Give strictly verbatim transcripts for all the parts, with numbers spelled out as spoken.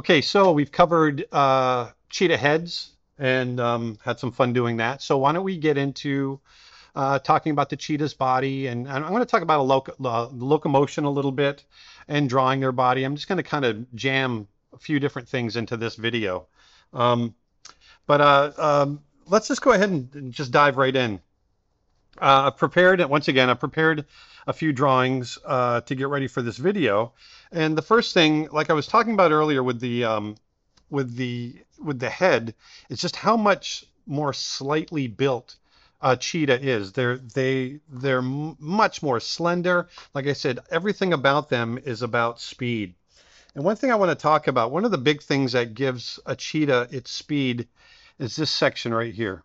Okay, so we've covered uh, cheetah heads and um, had some fun doing that. So why don't we get into uh, talking about the cheetah's body, and, and I'm going to talk about a loc uh, locomotion a little bit and drawing their body. I'm just going to kind of jam a few different things into this video. Um, but uh, um, let's just go ahead and, and just dive right in. Uh, I've prepared, once again, I've prepared a few drawings uh, to get ready for this video. And the first thing, like I was talking about earlier with the um, with the with the head, is just how much more slightly built a cheetah is. They're they they're m much more slender. Like I said, everything about them is about speed. And one thing I want to talk about, one of the big things that gives a cheetah its speed, is this section right here,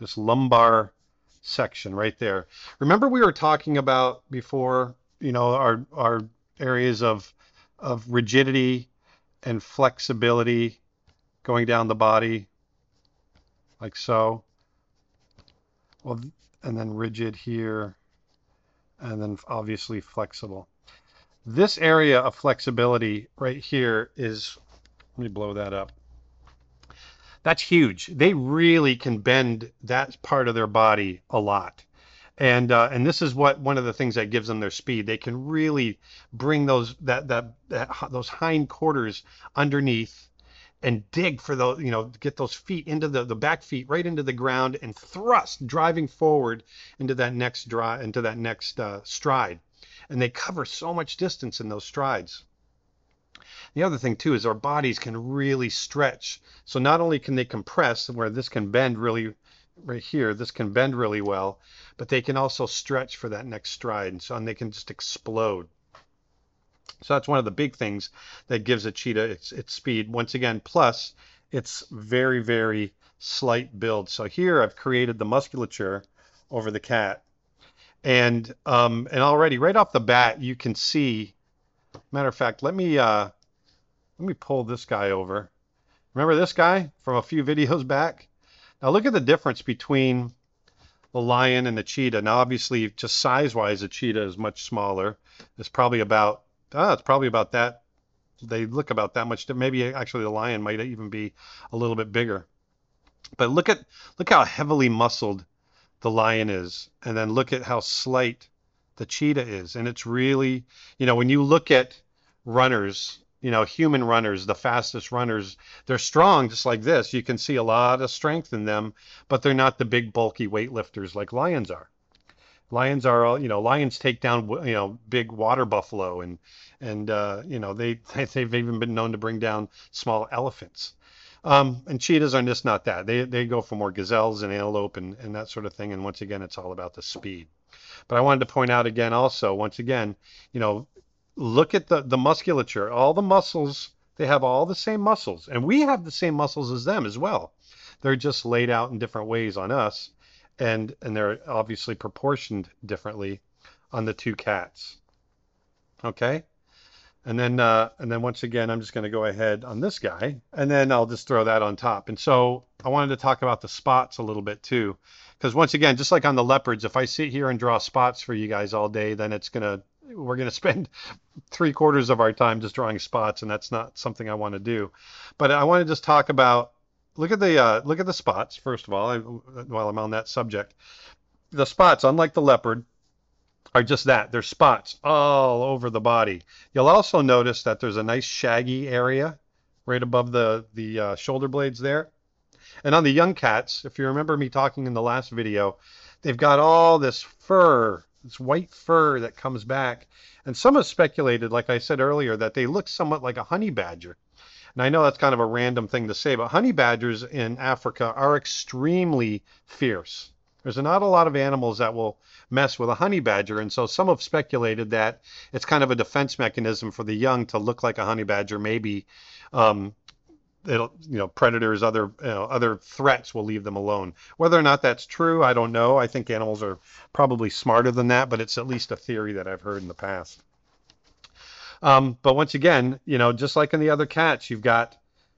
this lumbar section right there. Remember, we were talking about before, you know, our our areas of of rigidity and flexibility going down the body like so. Well, and then rigid here, and then obviously flexible. This area of flexibility right here is, let me blow that up. That's huge. They really can bend that part of their body a lot. And uh, and this is what one of the things that gives them their speed. They can really bring those that that, that those hind quarters underneath and dig for those, you know, get those feet into the the back feet right into the ground and thrust, driving forward into that next dry into that next uh, stride. And they cover so much distance in those strides. The other thing too is our bodies can really stretch. So not only can they compress, where this can bend really. Right here, this can bend really well, but they can also stretch for that next stride, and so on. They can just explode. So that's one of the big things that gives a cheetah its its speed. Once again, plus it's very very slight build. So here I've created the musculature over the cat, and um, and already right off the bat you can see. Matter of fact, let me uh, let me pull this guy over. Remember this guy from a few videos back? Now look at the difference between the lion and the cheetah. Now obviously, just size-wise, a cheetah is much smaller. It's probably about, ah, it's probably about that. They look about that much. Maybe actually the lion might even be a little bit bigger. But look at, look how heavily muscled the lion is, and then look at how slight the cheetah is. And it's really, you know, when you look at runners, you know, human runners, the fastest runners, they're strong just like this. You can see a lot of strength in them, but they're not the big bulky weightlifters like lions are. Lions are, you know, lions take down, you know, big water buffalo, and and uh, you know, they they've even been known to bring down small elephants. Um, and cheetahs are just not that. They they go for more gazelles and antelope and and that sort of thing. And once again, it's all about the speed. But I wanted to point out again, also, once again, you know. Look at the, the musculature, all the muscles, they have all the same muscles. And we have the same muscles as them as well. They're just laid out in different ways on us. And, and they're obviously proportioned differently on the two cats. Okay. And then, uh, and then once again, I'm just going to go ahead on this guy, and then I'll just throw that on top. And so I wanted to talk about the spots a little bit too, because once again, just like on the leopards, if I sit here and draw spots for you guys all day, then it's going to, we're going to spend three quarters of our time just drawing spots, and that's not something I want to do. But I want to just talk about, look at the uh, look at the spots first of all. I, while I'm on that subject, the spots, unlike the leopard, are just that. They're spots all over the body. You'll also notice that there's a nice shaggy area right above the the uh, shoulder blades there. And on the young cats, if you remember me talking in the last video, they've got all this fur. It's white fur that comes back, and some have speculated, like I said earlier, that they look somewhat like a honey badger. And I know that's kind of a random thing to say, but honey badgers in Africa are extremely fierce. There's not a lot of animals that will mess with a honey badger, and so some have speculated that it's kind of a defense mechanism for the young to look like a honey badger. Maybe um, it'll, you know, predators, other, you know, other threats will leave them alone. Whether or not that's true, I don't know. I think animals are probably smarter than that, but it's at least a theory that I've heard in the past. Um, but once again, you know, just like in the other cats, you've got,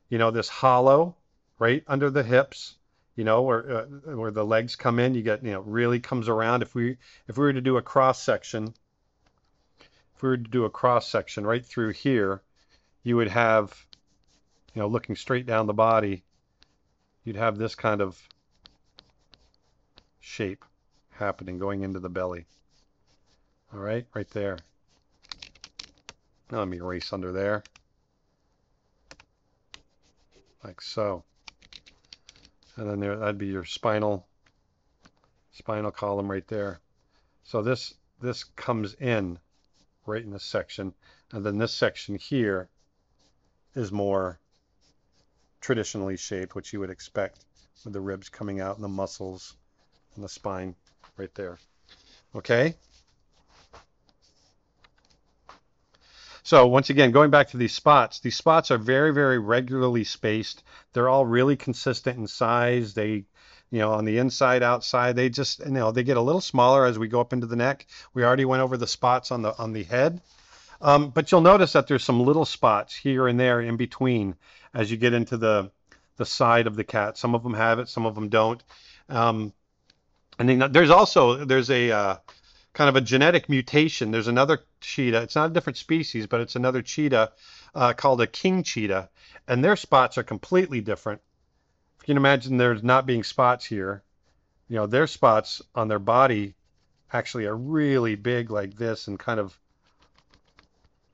you know, this hollow right under the hips, you know, where uh, where the legs come in. You get, you know, really comes around. If we if we were to do a cross section, if we were to do a cross section right through here, you would have you know, looking straight down the body, you'd have this kind of shape happening going into the belly. All right, right there. Now let me erase under there. Like so. And then there, that'd be your spinal spinal column right there. So this this comes in right in this section, and then this section here is more traditionally shaped, which you would expect with the ribs coming out and the muscles and the spine right there. Okay? So once again, going back to these spots, these spots are very, very regularly spaced. They're all really consistent in size. They, you know, on the inside, outside, they just, you know, they get a little smaller as we go up into the neck. We already went over the spots on the on the head. Um, but you'll notice that there's some little spots here and there in between as you get into the, the side of the cat. Some of them have it, some of them don't. Um, and then there's also, there's a... Uh, kind of a genetic mutation. There's another cheetah. It's not a different species, but it's another cheetah uh, called a king cheetah. And their spots are completely different. If you can imagine there's not being spots here, you know, their spots on their body actually are really big like this and kind of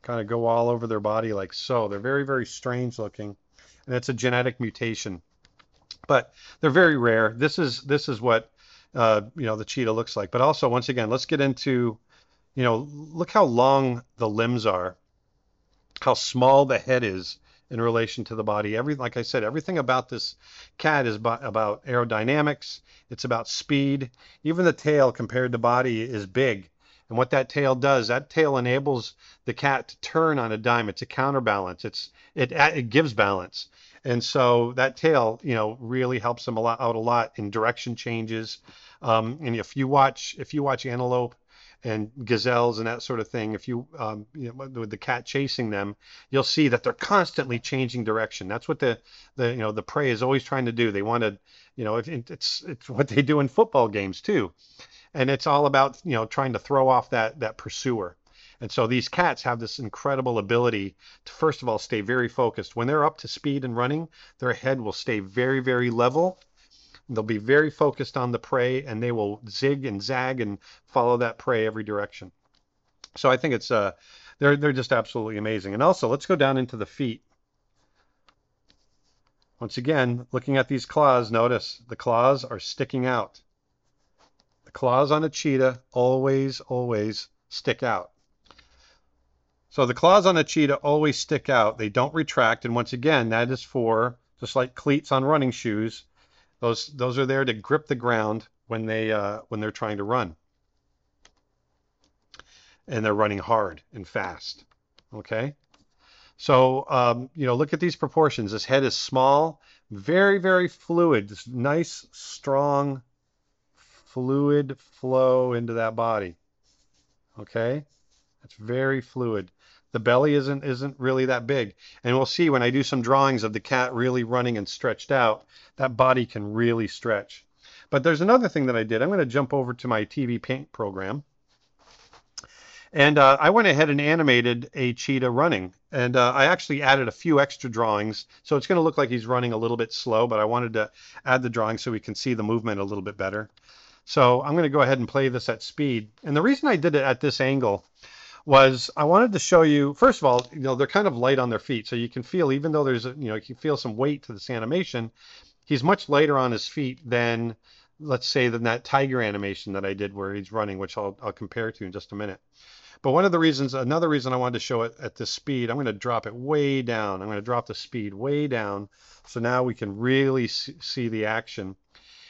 kind of go all over their body like so. They're very, very strange looking. And it's a genetic mutation. But they're very rare. This is this is what Uh, you know, the cheetah looks like. But also, once again, let's get into, you know, look how long the limbs are, how small the head is in relation to the body. Every, like I said, everything about this cat is about aerodynamics. It's about speed. Even the tail compared to body is big. And what that tail does, that tail enables the cat to turn on a dime. It's a counterbalance. It's, it, it gives balance. And so that tail, you know, really helps them a lot, out a lot in direction changes. Um, and if you watch, if you watch antelope and gazelles and that sort of thing, if you, um, you know, with the cat chasing them, you'll see that they're constantly changing direction. That's what the, the you know, the prey is always trying to do. They want to, you know, it, it's it's what they do in football games too, and it's all about, you know, trying to throw off that that pursuer. And so these cats have this incredible ability to, first of all, stay very focused. When they're up to speed and running, their head will stay very, very level. They'll be very focused on the prey, and they will zig and zag and follow that prey every direction. So I think it's uh, they're, they're just absolutely amazing. And also, let's go down into the feet. Once again, looking at these claws, notice the claws are sticking out. The claws on a cheetah always, always stick out. So the claws on a cheetah always stick out. They don't retract. And once again, that is for, just like cleats on running shoes, those those are there to grip the ground when, they, uh, when they're trying to run. And they're running hard and fast. Okay? So, um, you know, look at these proportions. This head is small, very, very fluid. This nice, strong, fluid flow into that body. Okay? It's very fluid. The belly isn't isn't really that big. And we'll see when I do some drawings of the cat really running and stretched out, that body can really stretch. But there's another thing that I did. I'm going to jump over to my T V Paint program. And uh, I went ahead and animated a cheetah running. And uh, I actually added a few extra drawings. So it's going to look like he's running a little bit slow, but I wanted to add the drawing so we can see the movement a little bit better. So I'm going to go ahead and play this at speed. And the reason I did it at this angle was I wanted to show you, first of all, you know, they're kind of light on their feet. So you can feel, even though there's, a, you know, you can feel some weight to this animation, he's much lighter on his feet than, let's say, than that tiger animation that I did where he's running, which I'll, I'll compare to in just a minute. But one of the reasons, another reason I wanted to show it at this speed, I'm going to drop it way down. I'm going to drop the speed way down. So now we can really see the action.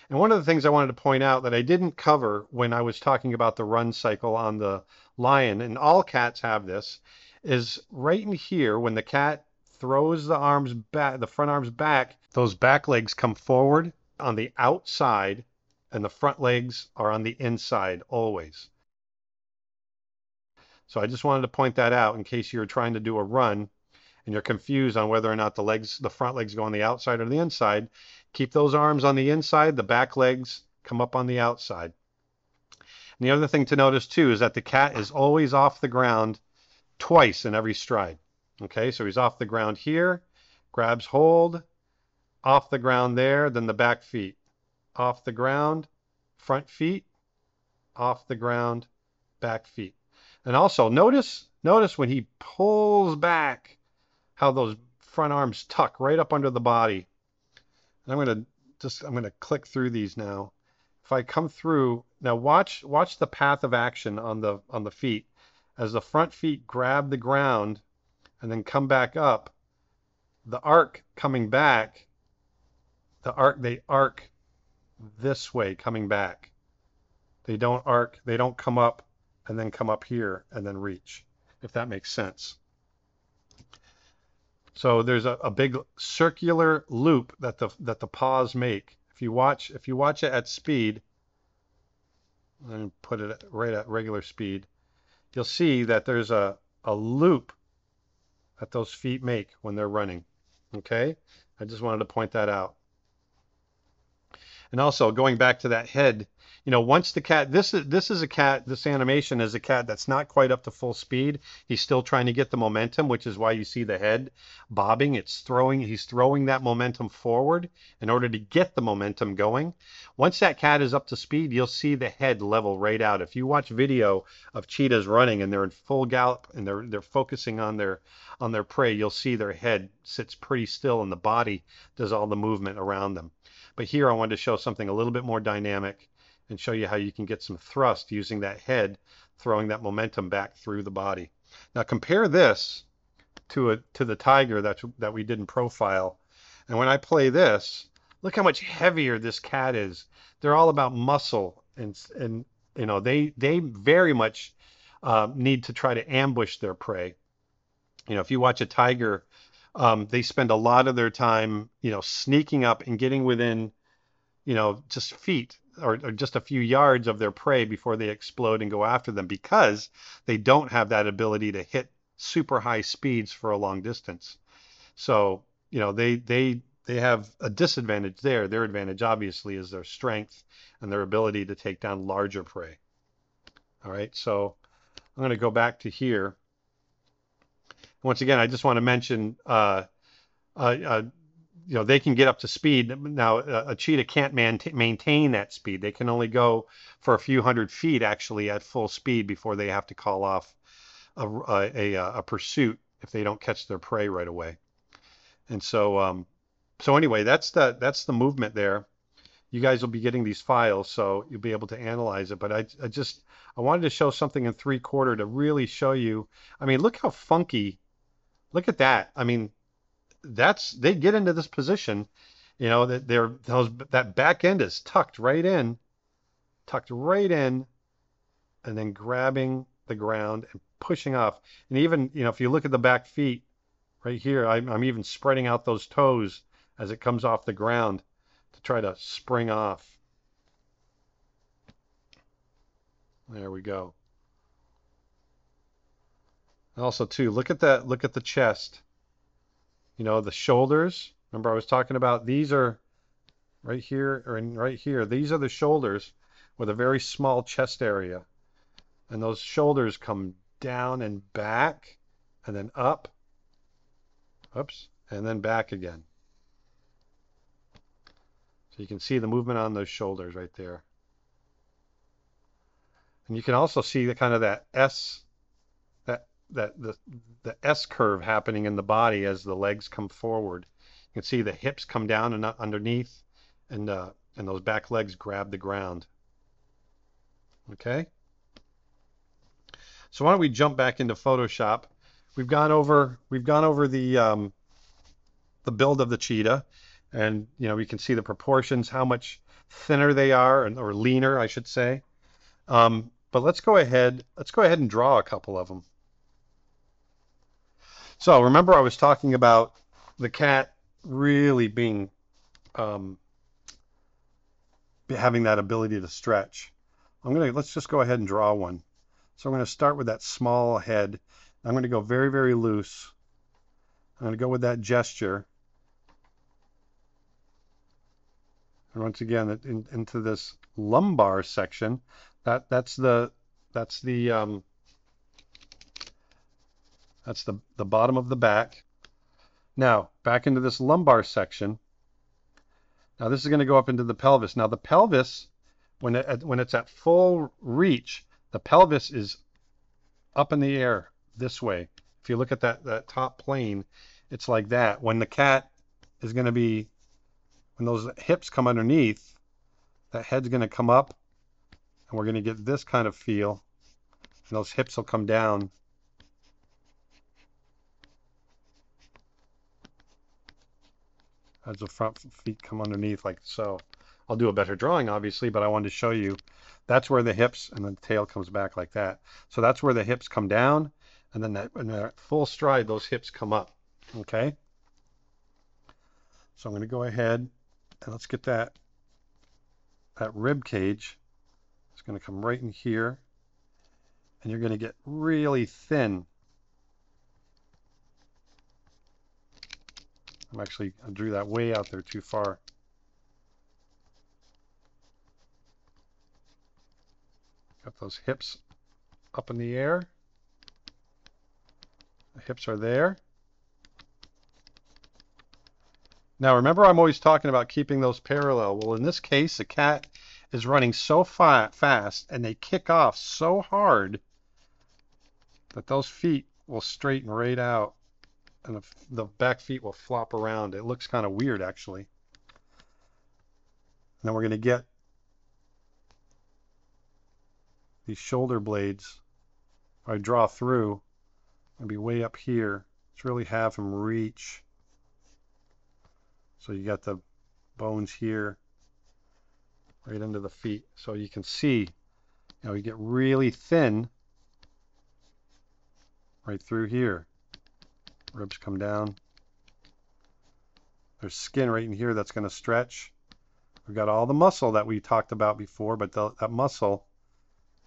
And one of the things I wanted to point out that I didn't cover when I was talking about the run cycle on the lion, and all cats have this, is right in here when the cat throws the arms back, the front arms back, those back legs come forward on the outside and the front legs are on the inside always. So I just wanted to point that out in case you're trying to do a run and you're confused on whether or not the legs, the front legs go on the outside or the inside. Keep those arms on the inside, the back legs come up on the outside. And the other thing to notice too is that the cat is always off the ground twice in every stride. Okay, so he's off the ground here, grabs hold, off the ground there, then the back feet, off the ground, front feet, off the ground, back feet. And also notice, notice when he pulls back how those front arms tuck right up under the body. And I'm going to just, I'm going to click through these now. If I come through, now watch, watch the path of action on the, on the feet. As the front feet grab the ground and then come back up, the arc coming back, the arc, they arc this way coming back. They don't arc, they don't come up and then come up here and then reach, if that makes sense. So there's a, a big circular loop that the that the paws make. If you watch, if you watch it at speed, and put it right at regular speed, you'll see that there's a, a loop that those feet make when they're running. Okay? I just wanted to point that out. And also going back to that head, you know, once the cat, this is, this is a cat, this animation is a cat that's not quite up to full speed. He's still trying to get the momentum, which is why you see the head bobbing. It's throwing, he's throwing that momentum forward in order to get the momentum going. Once that cat is up to speed, you'll see the head level right out. If you watch video of cheetahs running and they're in full gallop and they're, they're focusing on their, on their prey, you'll see their head sits pretty still and the body does all the movement around them. But here I wanted to show something a little bit more dynamic and show you how you can get some thrust using that head, throwing that momentum back through the body. Now compare this to a, to the tiger that, that we did in profile. And when I play this, look how much heavier this cat is. They're all about muscle and, and you know, they, they very much uh, need to try to ambush their prey. You know, if you watch a tiger, Um, they spend a lot of their time, you know, sneaking up and getting within, you know, just feet or, or just a few yards of their prey before they explode and go after them because they don't have that ability to hit super high speeds for a long distance. So, you know, they, they, they have a disadvantage there. Their advantage, obviously, is their strength and their ability to take down larger prey. All right. So I'm going to go back to here. Once again, I just want to mention, uh, uh, uh, you know, they can get up to speed. Now, a, a cheetah can't man maintain that speed. They can only go for a few hundred feet, actually, at full speed before they have to call off a, a, a, a pursuit if they don't catch their prey right away. And so, um, so anyway, that's the, that's the movement there. You guys will be getting these files, so you'll be able to analyze it. But I, I just, I wanted to show something in three quarter to really show you. I mean, look how funky. Look at that. I mean, that's, they get into this position, you know, that they're, those, that back end is tucked right in, tucked right in, and then grabbing the ground and pushing off. And even, you know, if you look at the back feet right here, I'm, I'm even spreading out those toes as it comes off the ground to try to spring off. There we go. Also, too, look at that. Look at the chest. You know, the shoulders. Remember, I was talking about these are right here or in right here. These are the shoulders with a very small chest area, and those shoulders come down and back, and then up. Oops, and then back again. So you can see the movement on those shoulders right there, and you can also see the kind of that S. that the, the S curve happening in the body as the legs come forward. You can see the hips come down and underneath, and uh, and those back legs grab the ground. Okay. So why don't we jump back into Photoshop? We've gone over we've gone over the um, the build of the cheetah, and you know we can see the proportions, how much thinner they are, and or leaner, I should say. Um, but let's go ahead let's go ahead and draw a couple of them. So remember I was talking about the cat really being, um, having that ability to stretch. I'm going to, let's just go ahead and draw one. So I'm going to start with that small head. I'm going to go very, very loose. I'm going to go with that gesture. And once again, in, into this lumbar section, that, that's the, that's the, um, That's the, the bottom of the back. Now, back into this lumbar section. Now, this is going to go up into the pelvis. Now, the pelvis, when it, when it's at full reach, the pelvis is up in the air this way. If you look at that, that top plane, it's like that. When the cat is going to be, when those hips come underneath, that head's going to come up, and we're going to get this kind of feel, and those hips will come down. As the front feet come underneath, like so. I'll do a better drawing, obviously, but I wanted to show you. That's where the hips and the tail comes back like that. So that's where the hips come down, and then that, in that full stride, those hips come up, okay? So I'm going to go ahead, and let's get that, that rib cage. It's going to come right in here, and you're going to get really thin. I'm actually, I drew that way out there too far. Got those hips up in the air. The hips are there. Now remember, I'm always talking about keeping those parallel. Well, in this case, the cat is running so fa fast and they kick off so hard that those feet will straighten right out. And the, the back feet will flop around. It looks kind of weird, actually. And then we're going to get these shoulder blades. If I draw through, I'll be way up here. Let's really have them reach. So you got the bones here, right under the feet. So you can see, you know, you get really thin right through here. Ribs come down. There's skin right in here that's going to stretch. We've got all the muscle that we talked about before, but the, that muscle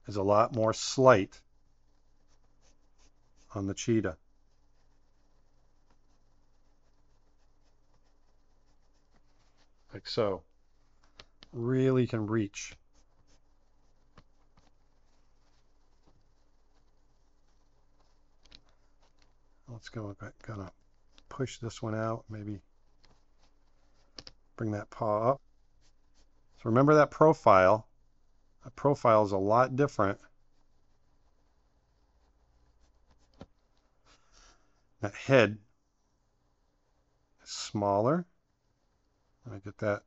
is a lot more slight on the cheetah. Like so. Really can reach. Let's go back, gotta push this one out, maybe bring that paw up. So remember that profile. That profile is a lot different. That head is smaller. Let me get that.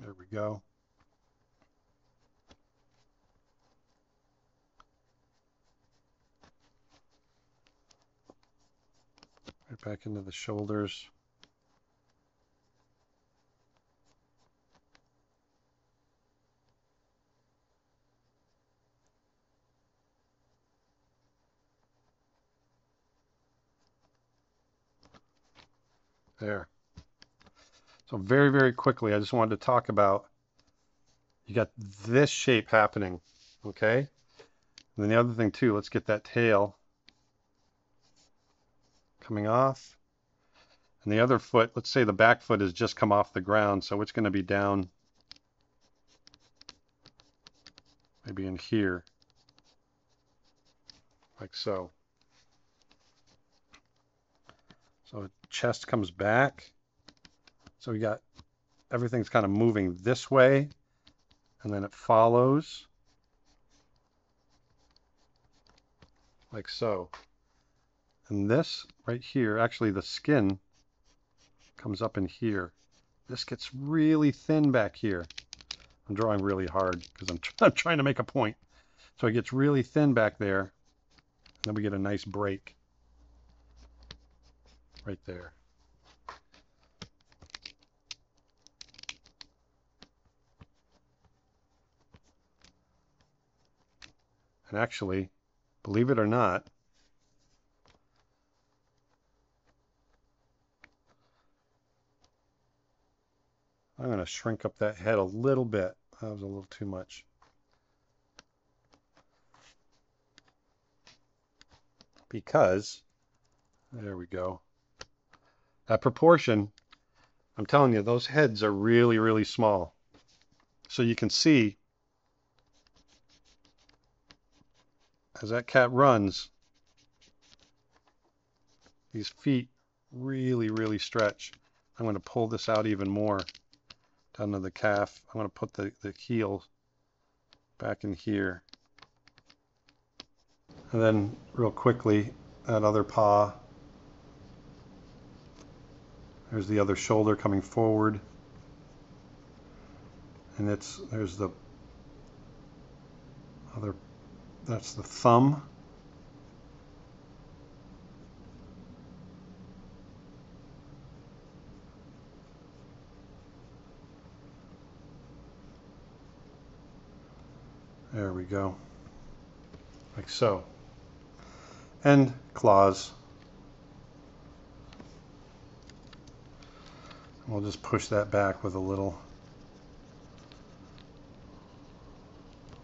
There we go. Right back into the shoulders. There. So very, very quickly, I just wanted to talk about, you got this shape happening, okay? And then the other thing too, let's get that tail coming off, and the other foot, let's say the back foot has just come off the ground, so it's going to be down maybe in here like so. So chest comes back, so we got everything's kind of moving this way, and then it follows like so. And this right here, actually the skin comes up in here. This gets really thin back here. I'm drawing really hard because I'm, I'm trying to make a point. So it gets really thin back there. And then we get a nice break right there. And actually, believe it or not, I'm going to shrink up that head a little bit. That was a little too much. Because, there we go. That proportion, I'm telling you, those heads are really, really small. So you can see, as that cat runs, these feet really, really stretch. I'm going to pull this out even more down to the calf. I'm going to put the, the heel back in here. And then real quickly, that other paw. There's the other shoulder coming forward. And it's, there's the other, that's the thumb. There we go, like so. And claws. We'll just push that back with a little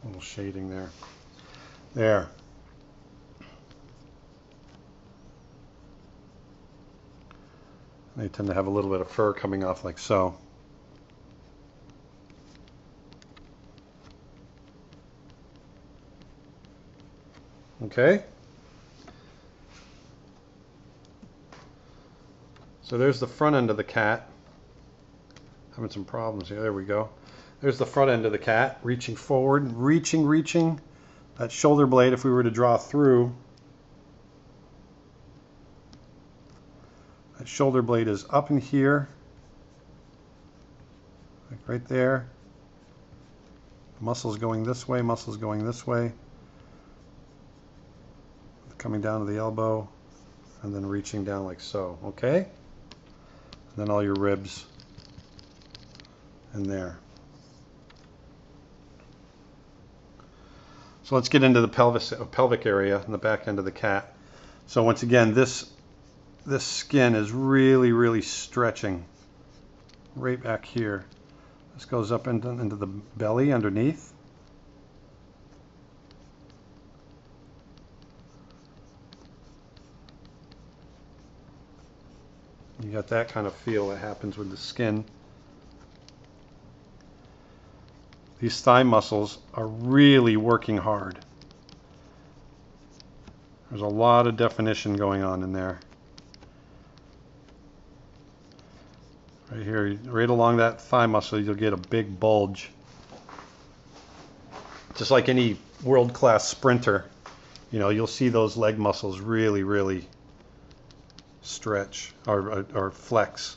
little shading there. There. They tend to have a little bit of fur coming off like so. Okay. So there's the front end of the cat. Having some problems here. There we go. There's the front end of the cat, reaching forward, reaching, reaching. That shoulder blade, if we were to draw through, that shoulder blade is up in here, like right there. The muscle's going this way, muscle's going this way, coming down to the elbow, and then reaching down like so. Okay? And then all your ribs in there. So let's get into the pelvis, pelvic area and the back end of the cat. So once again, this, this skin is really, really stretching right back here. This goes up into, into the belly underneath. You got that kind of feel that happens with the skin. These thigh muscles are really working hard. There's a lot of definition going on in there. Right here, right along that thigh muscle, you'll get a big bulge. Just like any world-class sprinter, you know, you'll see those leg muscles really, really stretch or, or, or flex.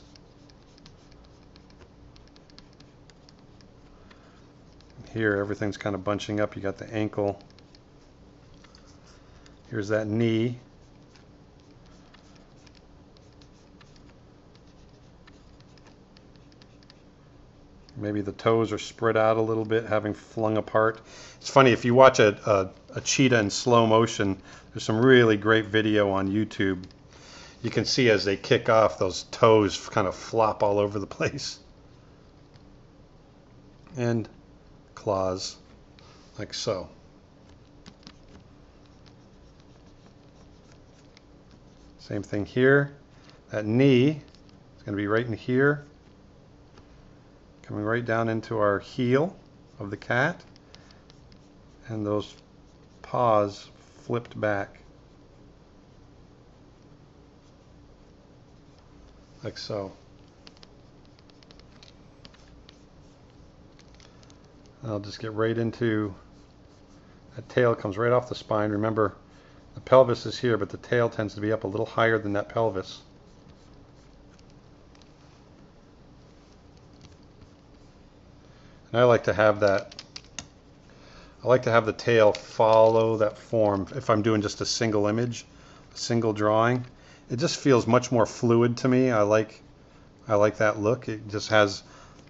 Here, everything's kind of bunching up. You got the ankle. Here's that knee. Maybe the toes are spread out a little bit, having flung apart. It's funny, if you watch a, a, a cheetah in slow motion, there's some really great video on YouTube. You can see as they kick off, those toes kind of flop all over the place. And claws, like so. Same thing here. That knee is going to be right in here, coming right down into our heel of the cat, and those paws flipped back, like so. I'll just get right into that tail. Comes right off the spine. Remember, the pelvis is here, but the tail tends to be up a little higher than that pelvis. And I like to have that, I like to have the tail follow that form. If I'm doing just a single image, a single drawing, it just feels much more fluid to me. I like, I like that look. It just has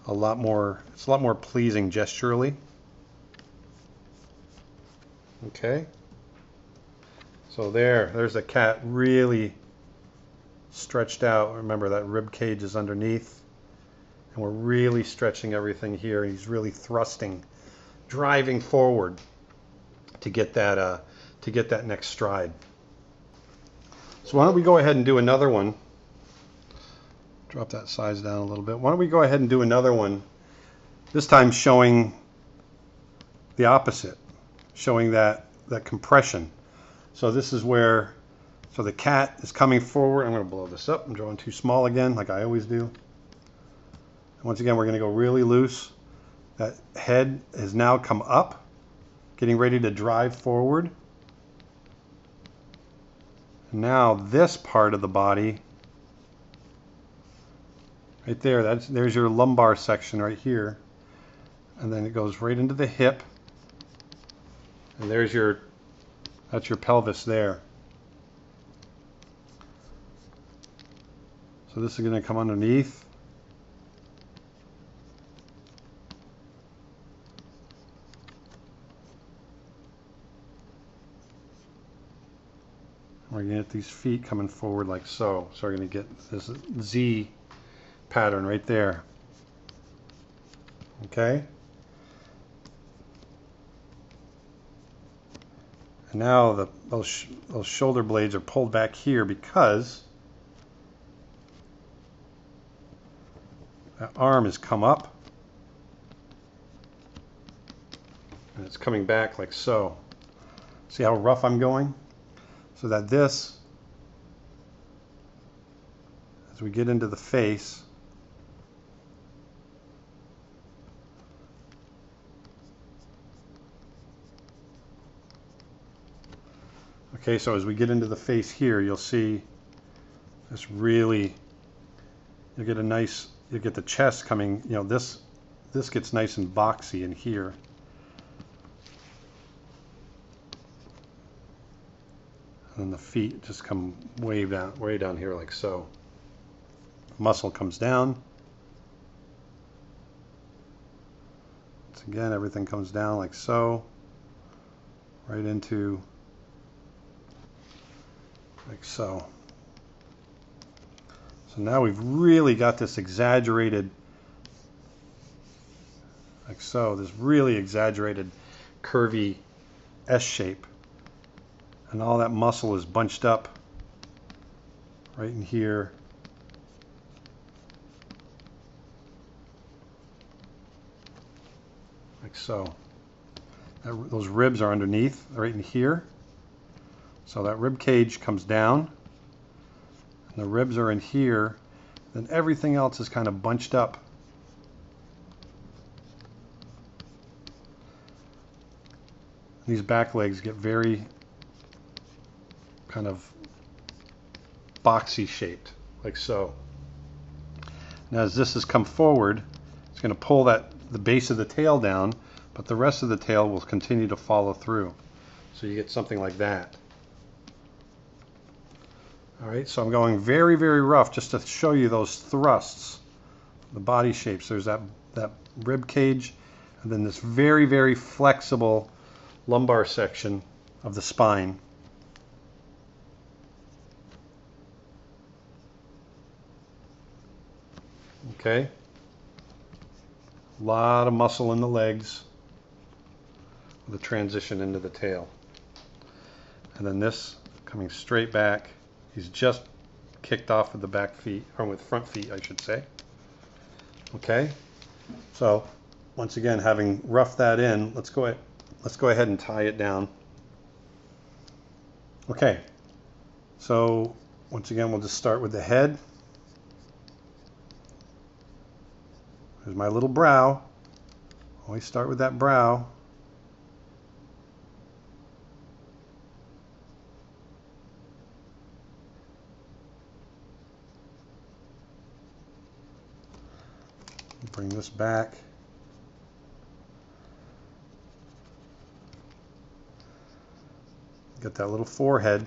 a lot more, it's a lot more pleasing gesturally. Okay. So there, there's a cat really stretched out. Remember that rib cage is underneath. And we're really stretching everything here. He's really thrusting, driving forward to get that uh, to get that next stride. So why don't we go ahead and do another one. Drop that size down a little bit. Why don't we go ahead and do another one, this time showing the opposite, showing that, that compression. So this is where, So the cat is coming forward. I'm going to blow this up. I'm drawing too small again, like I always do. And once again, we're going to go really loose. That head has now come up, getting ready to drive forward. Now this part of the body, right there, that's, there's your lumbar section right here. And then it goes right into the hip. And there's your, that's your pelvis there. So this is going to come underneath. We're going to get these feet coming forward like so. So we're going to get this Z pattern right there. Okay? And now the, those, sh those shoulder blades are pulled back here because that arm has come up and it's coming back like so. See how rough I'm going? So that this, as we get into the face, okay, so as we get into the face here, you'll see this really, you'll get a nice, you'll get the chest coming, you know, this, this gets nice and boxy in here. And then the feet just come way down, way down here like so. The muscle comes down. Once again, everything comes down like so, right into like so. So now we've really got this exaggerated, like so, this really exaggerated curvy S shape. And all that muscle is bunched up right in here. Like so. That, those ribs are underneath right in here. So that rib cage comes down, and the ribs are in here, then everything else is kind of bunched up. These back legs get very kind of boxy shaped, like so. Now as this has come forward, it's going to pull that the base of the tail down, but the rest of the tail will continue to follow through. So you get something like that. All right, so I'm going very, very rough just to show you those thrusts, the body shapes. There's that, that rib cage, and then this very, very flexible lumbar section of the spine. Okay? A lot of muscle in the legs with a transition into the tail. And then this coming straight back. He's just kicked off with the back feet, or with front feet, I should say. Okay, so once again, having roughed that in, let's go ahead, let's go ahead and tie it down. Okay, so once again, we'll just start with the head. There's my little brow. Always start with that brow. Bring this back. Got that little forehead,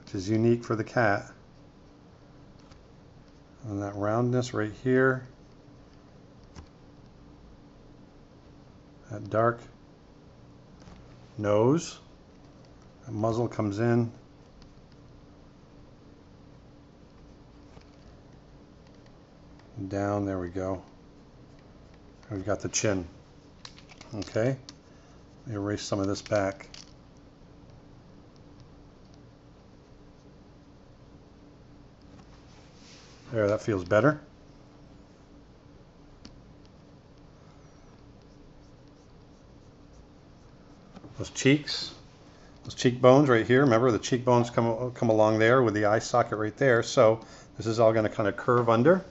which is unique for the cat. And that roundness right here. That dark nose. That muzzle comes in. Down, there we go. We've got the chin. Okay, let me erase some of this back. There, that feels better. Those cheeks, those cheekbones right here. Remember, the cheekbones come, come along there with the eye socket right there. So this is all going to kind of curve under.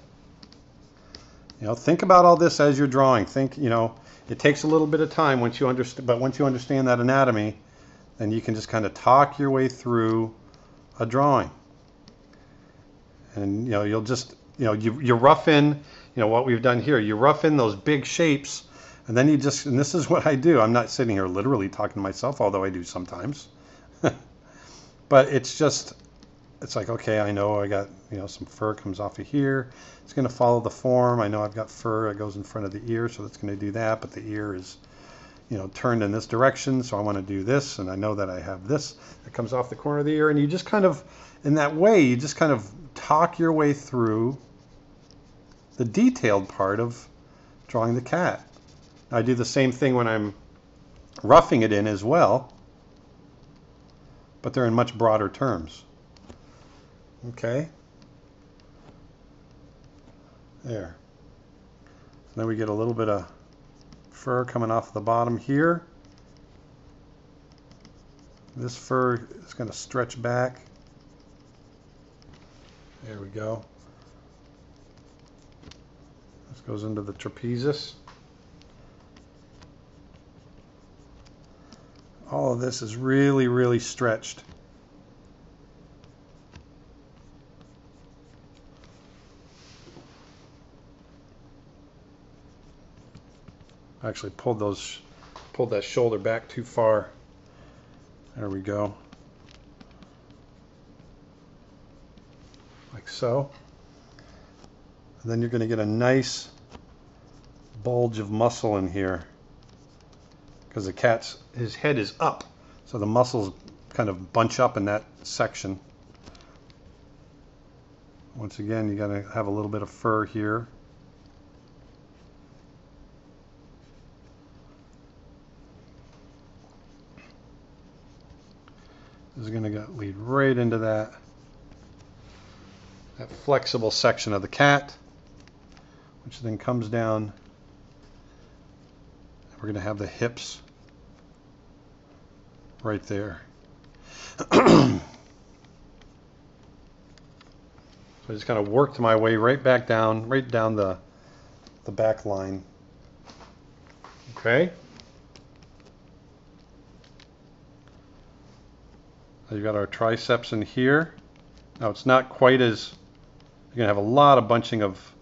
You know, think about all this as you're drawing. Think, you know, it takes a little bit of time once you understand, but once you understand that anatomy, then you can just kind of talk your way through a drawing. And, you know, you'll just, you know, you, you rough in, you know, what we've done here. You rough in those big shapes, and then you just, and this is what I do. I'm not sitting here literally talking to myself, although I do sometimes. But it's just, it's like, okay, I know I got, you know, some fur comes off of here. It's going to follow the form. I know I've got fur that goes in front of the ear, so that's going to do that. But the ear is, you know, turned in this direction, so I want to do this. And I know that I have this that comes off the corner of the ear. And you just kind of, in that way, you just kind of talk your way through the detailed part of drawing the cat. I do the same thing when I'm roughing it in as well, but they're in much broader terms. Okay, there. So then we get a little bit of fur coming off the bottom here. This fur is going to stretch back. There we go. This goes into the trapezius. All of this is really, really stretched. I actually pulled those, pulled that shoulder back too far. There we go. Like so. And then you're going to get a nice bulge of muscle in here, because the cat's, his head is up, so the muscles kind of bunch up in that section. Once again, you got to have a little bit of fur here. This is going to lead right into that, that flexible section of the cat, which then comes down. We're going to have the hips right there. So I just kind of worked my way right back down, right down the, the back line. Okay. You've got our triceps in here. Now it's not quite as, you're going to have a lot of bunching of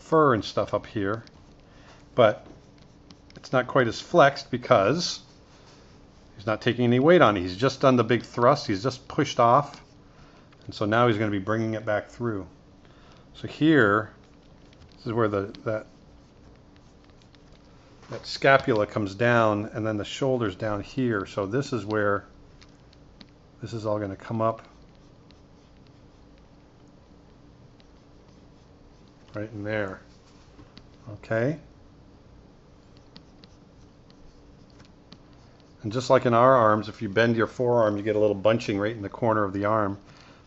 fur and stuff up here, but it's not quite as flexed because he's not taking any weight on it. He's just done the big thrust. He's just pushed off. And so now he's going to be bringing it back through. So here, this is where the, that, that scapula comes down, and then the shoulder's down here. So this is where this is all going to come up, right in there. Okay. And just like in our arms, if you bend your forearm, you get a little bunching right in the corner of the arm.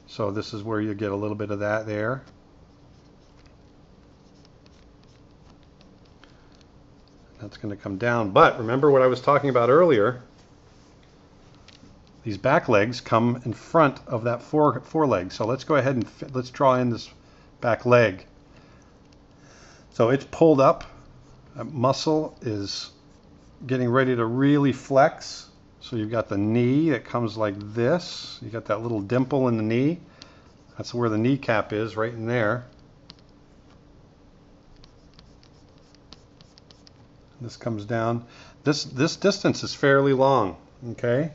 So this is where you get a little bit of that there. That's going to come down. But remember what I was talking about earlier. These back legs come in front of that fore foreleg. So let's go ahead and fit, let's draw in this back leg. So it's pulled up. That muscle is getting ready to really flex. So you've got the knee that comes like this. You got that little dimple in the knee. That's where the kneecap is, right in there. This comes down. This this distance is fairly long. Okay.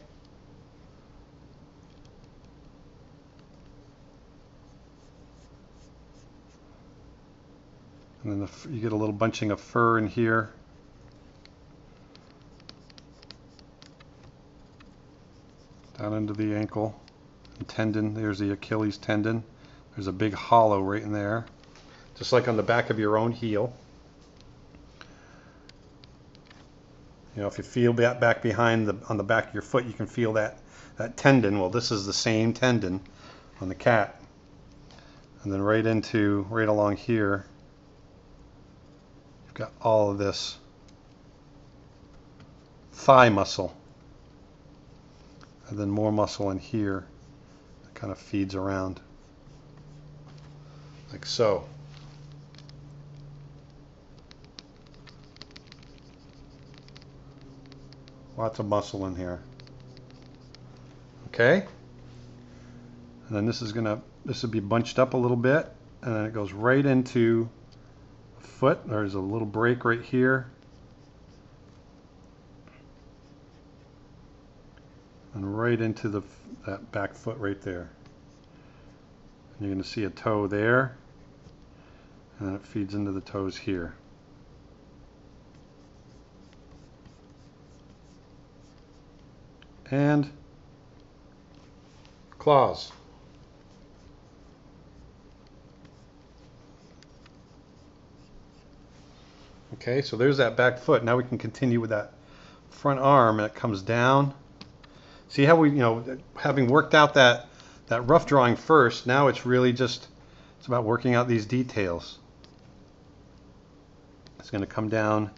And then the, you get a little bunching of fur in here. Down into the ankle and tendon. There's the Achilles tendon. There's a big hollow right in there, just like on the back of your own heel. You know, if you feel that back behind the, on the back of your foot, you can feel that, that tendon. Well, this is the same tendon on the cat. And then right into, right along here, got all of this thigh muscle. and then more muscle in here that kind of feeds around like so. Lots of muscle in here. Okay, and then this is gonna this will be bunched up a little bit, and then it goes right into the foot. There's a little break right here. And right into the that back foot right there. And you're going to see a toe there, and then it feeds into the toes here. And claws. Okay, so there's that back foot. Now we can continue with that front arm, and it comes down. See how we, you know, having worked out that, that rough drawing first, now it's really just, it's about working out these details. It's going to come down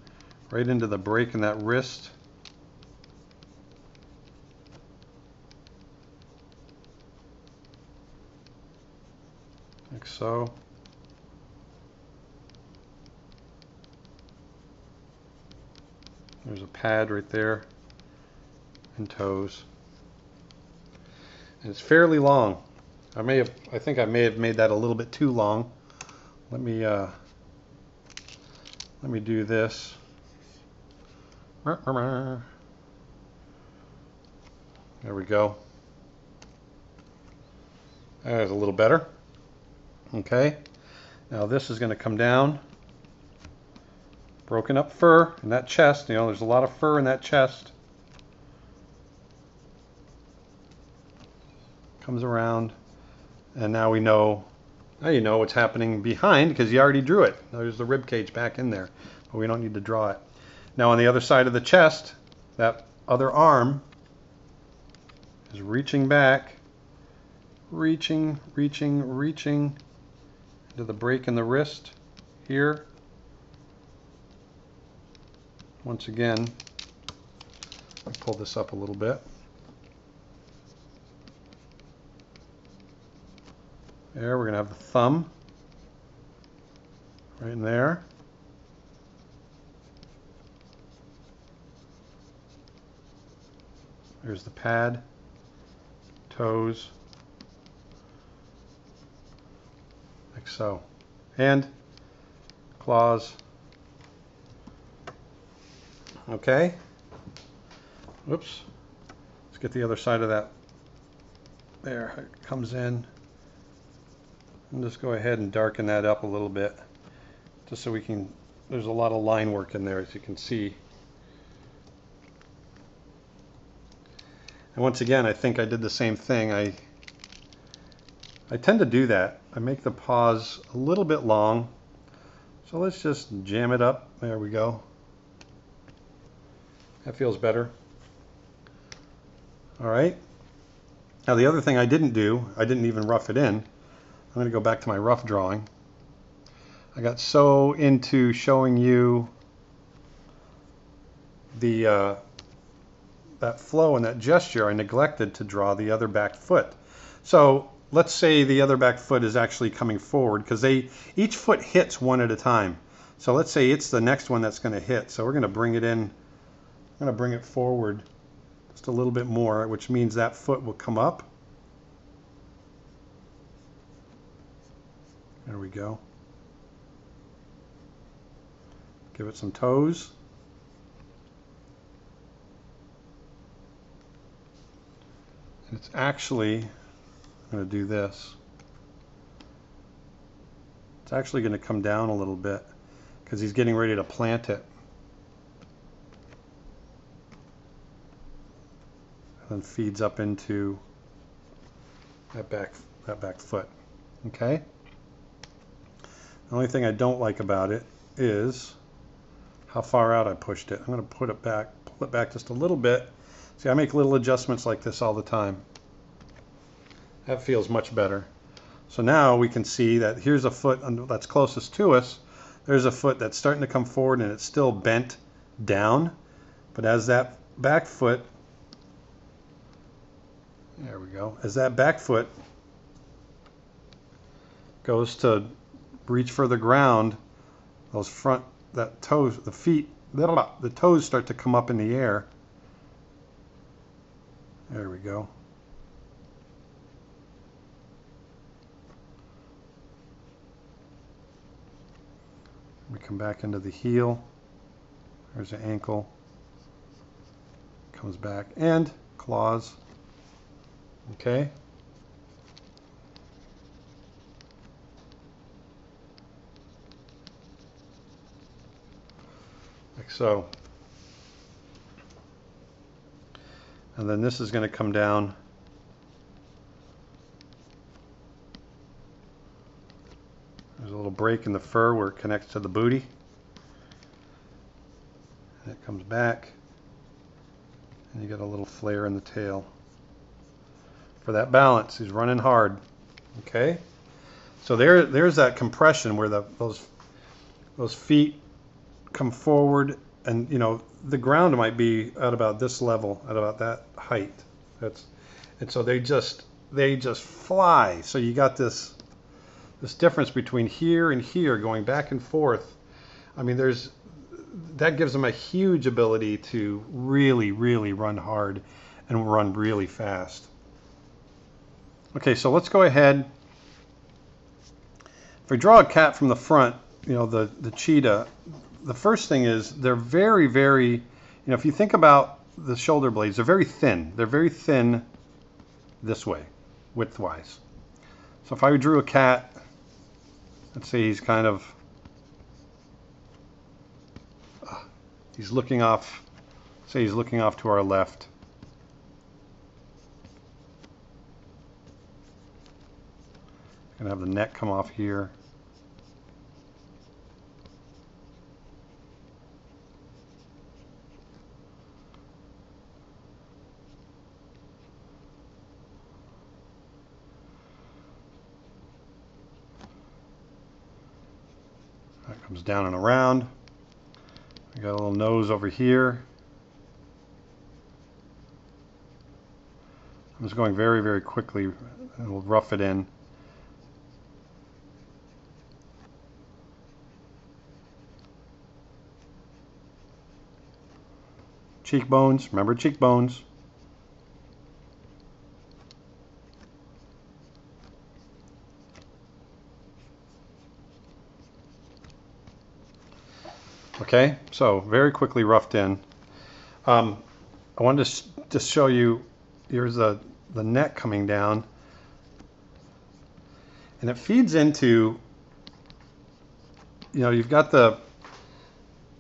right into the break in that wrist. Like so. There's a pad right there. And toes. And it's fairly long. I may have, I think I may have made that a little bit too long. Let me, uh, let me do this. There we go. That is a little better. Okay. Now this is going to come down. Broken up fur in that chest. You know, there's a lot of fur in that chest. Comes around, and now we know, now you know what's happening behind because you already drew it. Now there's the rib cage back in there, but we don't need to draw it. Now on the other side of the chest, that other arm is reaching back, reaching, reaching, reaching into the break in the wrist here. Once again, I'll pull this up a little bit. There, we're going to have the thumb right in there. There's the pad, toes, like so. And claws. Okay. Oops. Let's get the other side of that. There, it comes in. And just go ahead and darken that up a little bit, just so we can, there's a lot of line work in there, as you can see. And once again, I think I did the same thing. I I tend to do that. I make the paws a little bit long. So let's just jam it up. There we go. That feels better. All right. Now the other thing I didn't do, I didn't even rough it in. I'm going to go back to my rough drawing. I got so into showing you the uh, that flow and that gesture, I neglected to draw the other back foot. So let's say the other back foot is actually coming forward, because they each foot hits one at a time. So let's say it's the next one that's going to hit. So we're going to bring it in. I'm going to bring it forward just a little bit more, which means that foot will come up. There we go. Give it some toes. And it's actually, I'm going to do this. It's actually going to come down a little bit because he's getting ready to plant it. And then feeds up into that back, that back foot. Okay? The only thing I don't like about it is how far out I pushed it. I'm going to put it back, pull it back just a little bit. See, I make little adjustments like this all the time. That feels much better. So now we can see that here's a foot that's closest to us. There's a foot that's starting to come forward and it's still bent down. But as that back foot There we go. As that back foot goes to reach for the ground, those front, that toes, the feet, the toes start to come up in the air. There we go. We come back into the heel. There's the ankle. Comes back and claws. Okay. Like so. And then this is going to come down break in the fur where it connects to the booty, and it comes back and you get a little flare in the tail for that balance. He's running hard. Okay, so there there's that compression where the those those feet come forward, and you know the ground might be at about this level, at about that height. That's, and so they just they just fly. So you got this This difference between here and here, going back and forth. I mean, there's that gives them a huge ability to really, really run hard and run really fast. Okay, so let's go ahead. If I draw a cat from the front, you know, the, the cheetah, the first thing is they're very, very, you know, if you think about the shoulder blades, they're very thin. They're very thin this way, widthwise. So if I drew a cat, let's say he's kind of, uh, he's looking off, say he's looking off to our left. I'm going to have the neck come off here. That comes down and around. I got a little nose over here. I'm just going very, very quickly, and we'll rough it in. Cheekbones, remember cheekbones. Okay, so very quickly roughed in. Um, I wanted to just show you, here's the, the neck coming down. And it feeds into, you know, you've got the,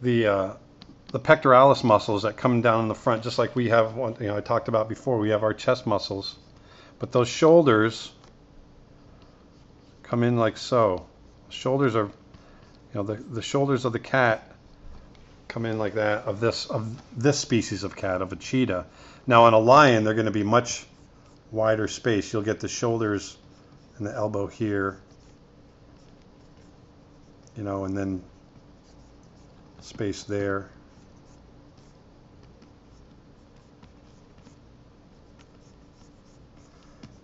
the, uh, the pectoralis muscles that come down in the front, just like we have, one, you know, I talked about before, we have our chest muscles. But those shoulders come in like so. Shoulders are, you know, the, the shoulders of the cat come in like that, of this of this species of cat, of a cheetah. Now on a lion, they're going to be much wider space. You'll get the shoulders and the elbow here, you know, and then space there.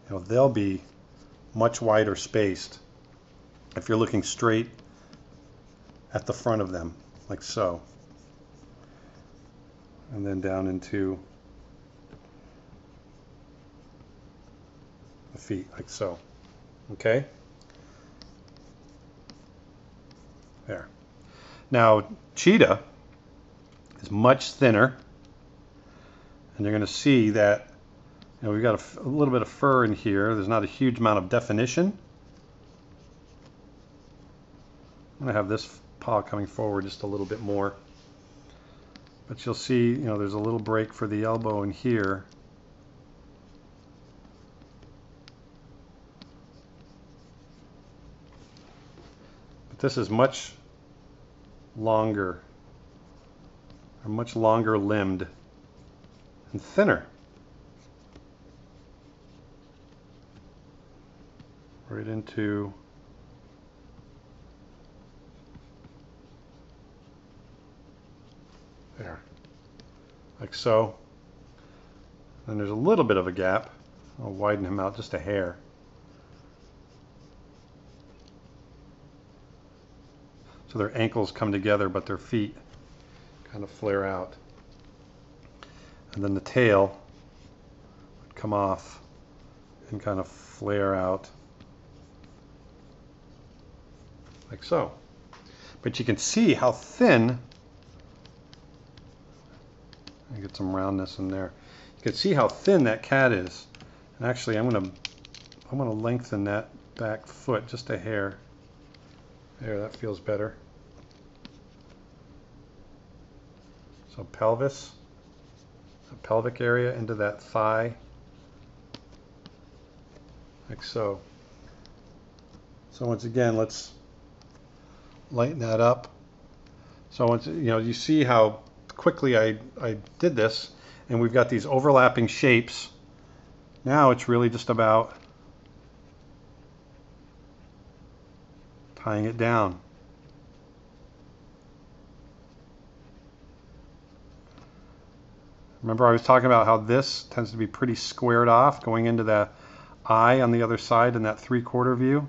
You know, they'll be much wider spaced if you're looking straight at the front of them, like so. And then down into the feet, like so. Okay? There. Now, cheetah is much thinner, and you're going to see that, you know, we've got a, a little bit of fur in here. There's not a huge amount of definition. I'm going to have this paw coming forward just a little bit more. But you'll see, you know, there's a little break for the elbow in here. But this is much longer, or much longer limbed and thinner. Right into there, like so. And there's a little bit of a gap, I'll widen him out just a hair. So their ankles come together, but their feet kind of flare out. And then the tail would come off and kind of flare out like so. But you can see how thin, I get some roundness in there. You can see how thin that cat is. And actually, I'm gonna I'm gonna lengthen that back foot just a hair. There, that feels better. So pelvis, the pelvic area into that thigh, like so. So once again, let's lighten that up. So once, you know, you see how quickly I, I did this, and we've got these overlapping shapes. Now it's really just about tying it down. Remember I was talking about how this tends to be pretty squared off, going into that eye on the other side in that three-quarter view.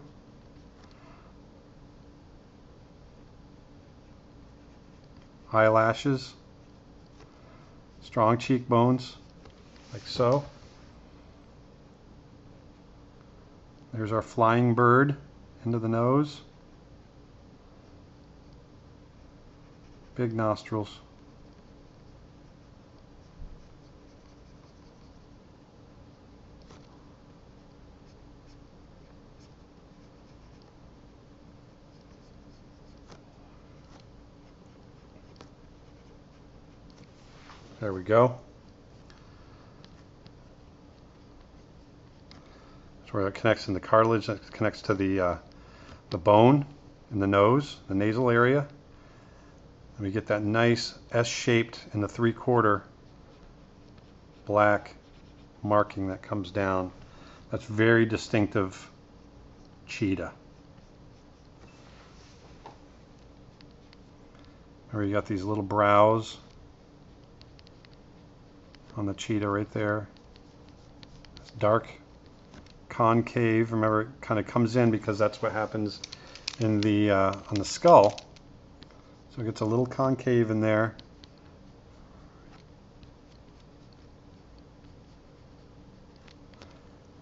Eyelashes, strong cheekbones, like so. There's our flying bird into the nose. Big nostrils. There we go. That's where it connects in the cartilage. That connects to the uh, the bone in the nose, the nasal area. And we get that nice S-shaped in the three-quarter black marking that comes down. That's very distinctive cheetah. Remember, you got these little brows on the cheetah right there. It's dark, concave. Remember, it kind of comes in because that's what happens in the uh, on the skull. So it gets a little concave in there.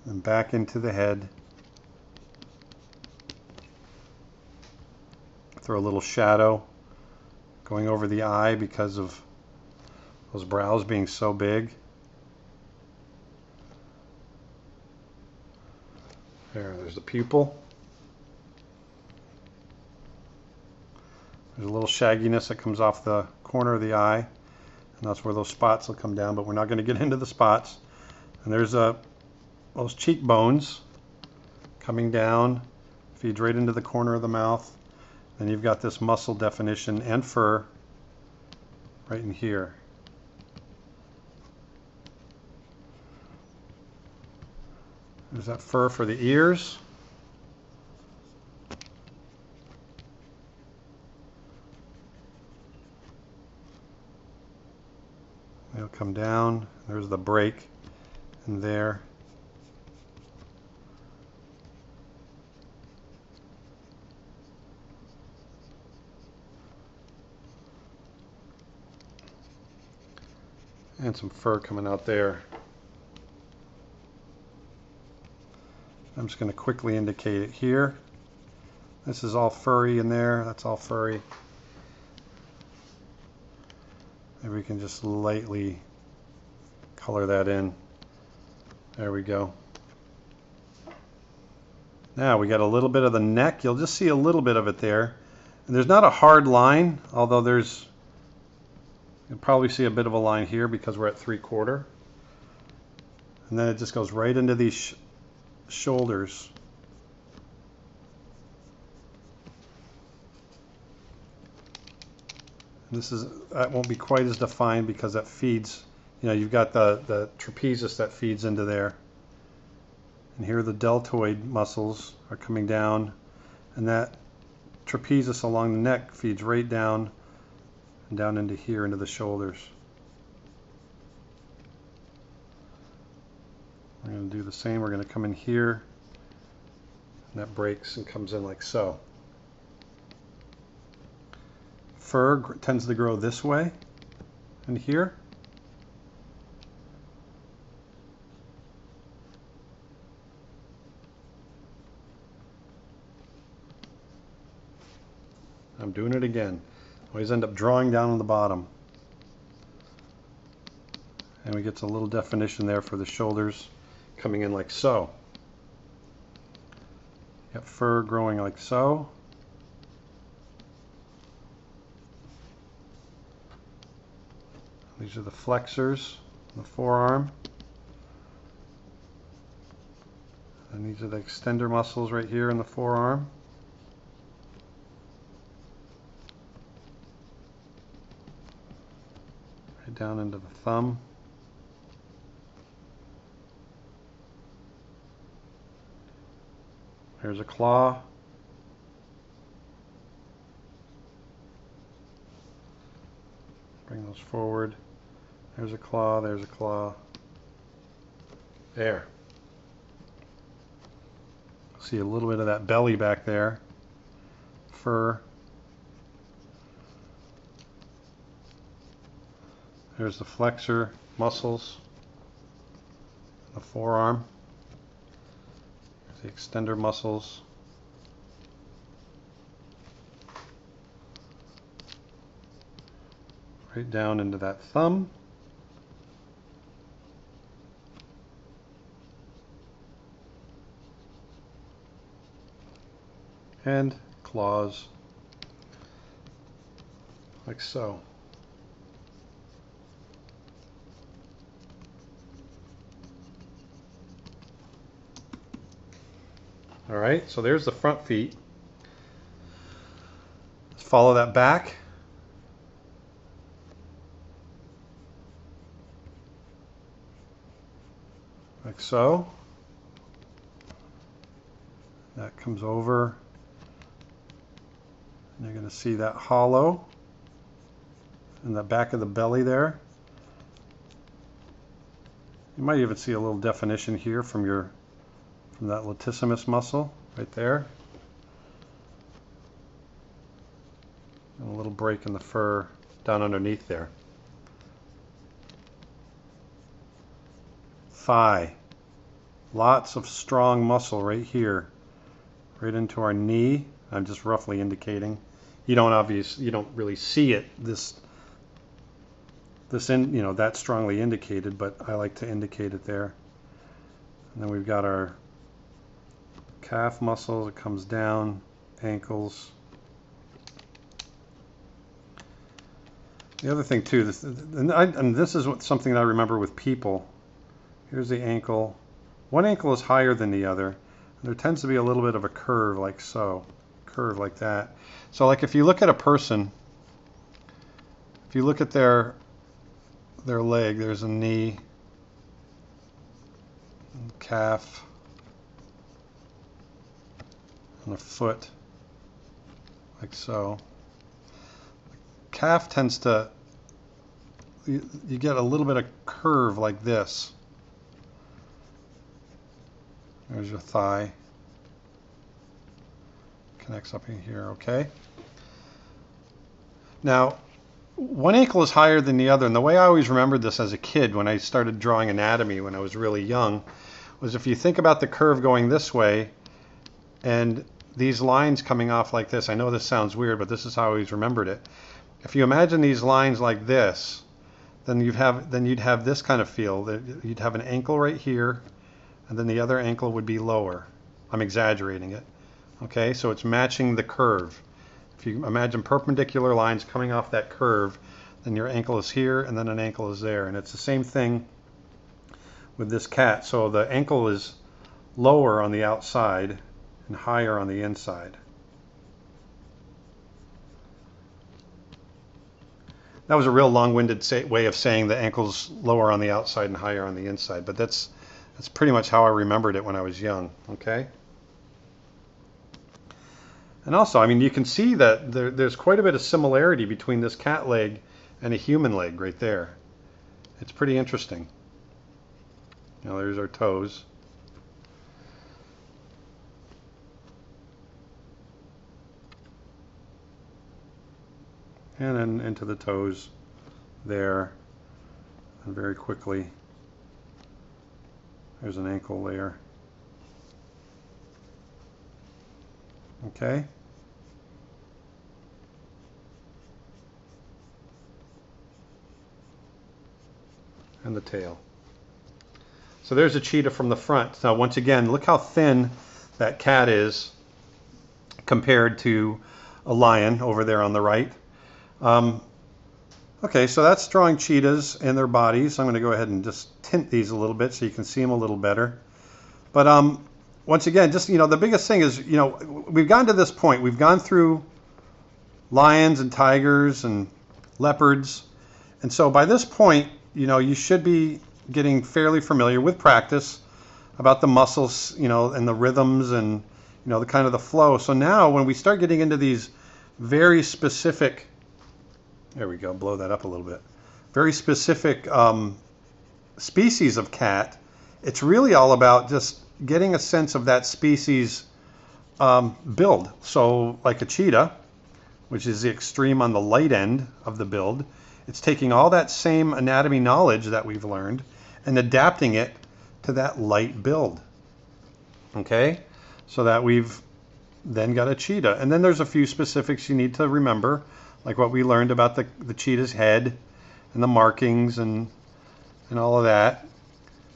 And back into the head. Throw a little shadow going over the eye because of those brows being so big. There, there's the pupil. There's a little shagginess that comes off the corner of the eye, and that's where those spots will come down, but we're not going to get into the spots. And there's a, those cheekbones coming down, feeds right into the corner of the mouth. Then you've got this muscle definition and fur right in here. There's that fur for the ears. They'll come down. There's the break in there. And some fur coming out there. I'm just going to quickly indicate it here. This is all furry in there. That's all furry. And we can just lightly color that in. There we go. Now we got a little bit of the neck. You'll just see a little bit of it there. And there's not a hard line, although there's, you'll probably see a bit of a line here because we're at three quarter. And then it just goes right into these sh shoulders. This is, that won't be quite as defined because that feeds, you know, you've got the, the trapezius that feeds into there. And here the deltoid muscles are coming down, and that trapezius along the neck feeds right down and down into here, into the shoulders. We're going going to do the same. We're going to come in here, and that breaks and comes in like so. Fur tends to grow this way and here. I'm doing it again. Always end up drawing down on the bottom. And we get a little definition there for the shoulders coming in like so. Got fur growing like so. These are the flexors, the forearm. And these are the extender muscles right here in the forearm. Right down into the thumb. Here's a claw. Bring those forward. There's a claw, there's a claw. There. See a little bit of that belly back there. Fur. There's the flexor muscles. The forearm. The extender muscles, right down into that thumb, and claws, like so. All right, so there's the front feet. Let's follow that back. Like so. That comes over. And you're going to see that hollow in the back of the belly there. You might even see a little definition here from your from that latissimus muscle right there, and a little break in the fur down underneath there. Thigh, lots of strong muscle right here, right into our knee. I'm just roughly indicating. You don't obviously, you don't really see it this this in, you know, that strongly indicated, but I like to indicate it there. And then we've got our calf muscles, it comes down, ankles. The other thing too, this, and, I, and this is what, something that I remember with people. Here's the ankle. One ankle is higher than the other. There tends to be a little bit of a curve like so, curve like that. So like if you look at a person, if you look at their, their leg, there's a knee, and calf, and a foot, like so. The calf tends to, you, you get a little bit of curve like this. There's your thigh. Connects up in here, okay? Now, one ankle is higher than the other, and the way I always remembered this as a kid when I started drawing anatomy when I was really young, was if you think about the curve going this way, and these lines coming off like this, I know this sounds weird, but this is how I always remembered it. If you imagine these lines like this, then you'd have, then you'd have this kind of feel. You'd have an ankle right here, and then the other ankle would be lower. I'm exaggerating it. Okay, so it's matching the curve. If you imagine perpendicular lines coming off that curve, then your ankle is here, and then an ankle is there. And it's the same thing with this cat. So the ankle is lower on the outside, and higher on the inside. That was a real long-winded say, way of saying the ankle's lower on the outside and higher on the inside, but that's that's pretty much how I remembered it when I was young. Okay. And also, I mean, you can see that there, there's quite a bit of similarity between this cat leg and a human leg right there. It's pretty interesting. Now there's our toes. and then into the toes there, and very quickly there's an ankle layer. Okay. And the tail. So there's a cheetah from the front. Now once again, look how thin that cat is compared to a lion over there on the right. Um, okay, so that's drawing cheetahs and their bodies. I'm going to go ahead and just tint these a little bit so you can see them a little better. But um, once again, just, you know, the biggest thing is, you know, we've gotten to this point. We've gone through lions and tigers and leopards. And so by this point, you know, you should be getting fairly familiar with practice about the muscles, you know, and the rhythms and, you know, the kind of the flow. So now when we start getting into these very specific, there we go, blow that up a little bit, very specific um, species of cat, it's really all about just getting a sense of that species um, build. So like a cheetah, which is the extreme on the light end of the build, it's taking all that same anatomy knowledge that we've learned and adapting it to that light build. Okay? So that we've then got a cheetah. And then there's a few specifics you need to remember, like what we learned about the, the cheetah's head and the markings and and all of that.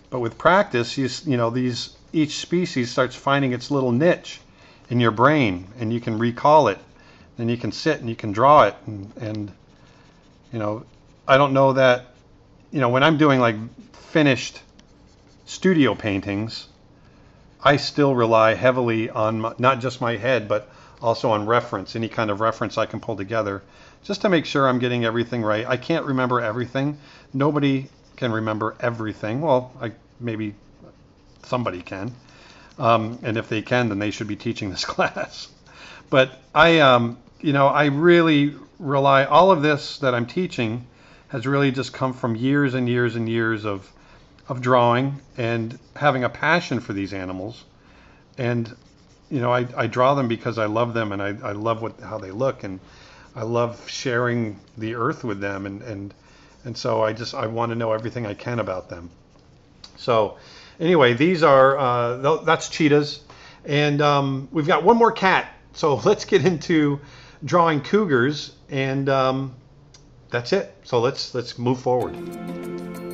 But with practice, you, you know, these each species starts finding its little niche in your brain, and you can recall it. Then you can sit and you can draw it and, and you know, I don't know that, you know, when I'm doing like finished studio paintings, I still rely heavily on my, not just my head, but also on reference, any kind of reference I can pull together, just to make sure I'm getting everything right. I can't remember everything. Nobody can remember everything. Well, I maybe somebody can. Um, and if they can, then they should be teaching this class. But I, um, you know, I really rely, all of this that I'm teaching has really just come from years and years and years of of drawing and having a passion for these animals. And you know, I, I draw them because I love them, and I, I love what how they look, and I love sharing the earth with them, and and and so I just I want to know everything I can about them. So anyway, these are uh, that's cheetahs, and um, we've got one more cat. So let's get into drawing cougars, and um, that's it. So let's let's move forward.